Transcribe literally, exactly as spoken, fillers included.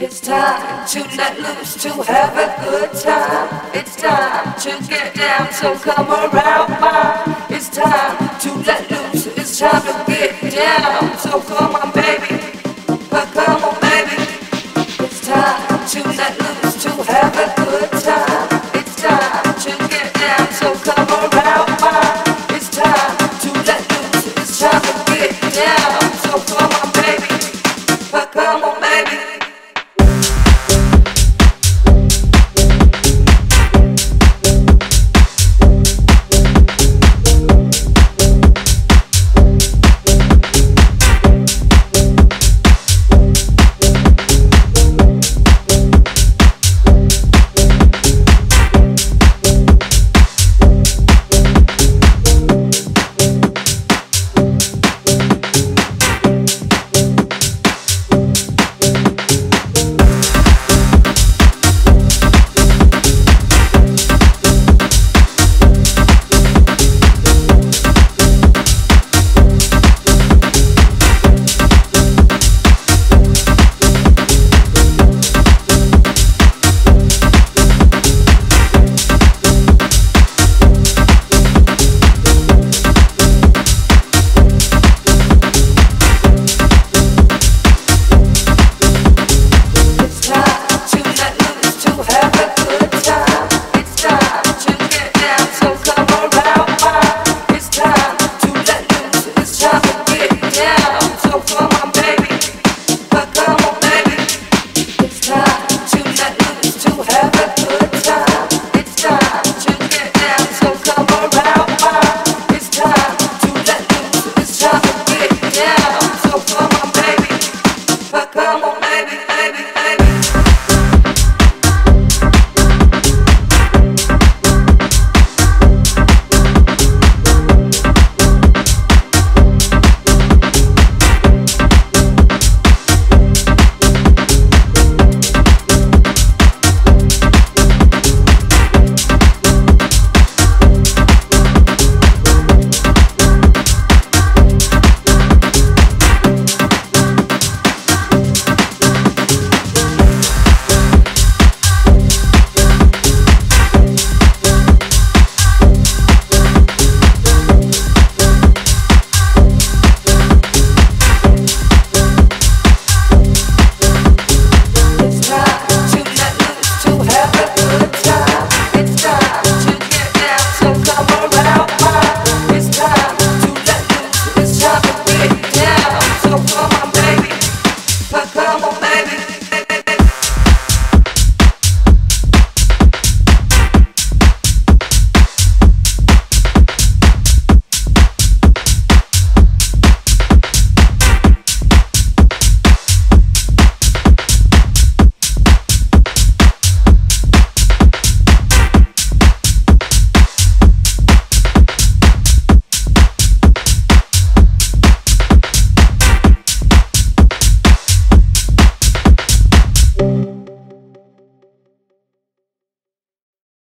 It's time to let loose, to have a good time. It's time to get down, so come around by. It's time to let loose, it's time to get down, so come on baby, but come on baby. It's time to let loose, to have a